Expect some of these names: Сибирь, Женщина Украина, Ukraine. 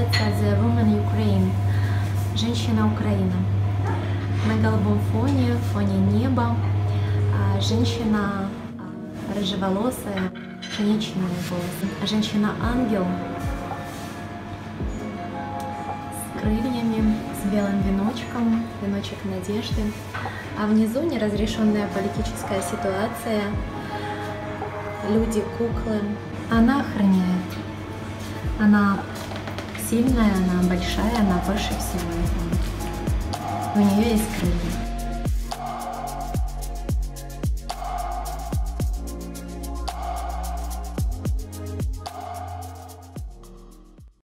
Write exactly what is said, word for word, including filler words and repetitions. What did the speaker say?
называется The Woman Ukraine, Женщина Украина. На голубом фоне, фоне неба, женщина рыжеволосая, пшеничные волосы, женщина-ангел с крыльями, с белым веночком, веночек надежды. А внизу неразрешенная политическая ситуация, люди, куклы. Она охраняет. Она сильная, она большая, она выше всего этого. У нее есть крылья.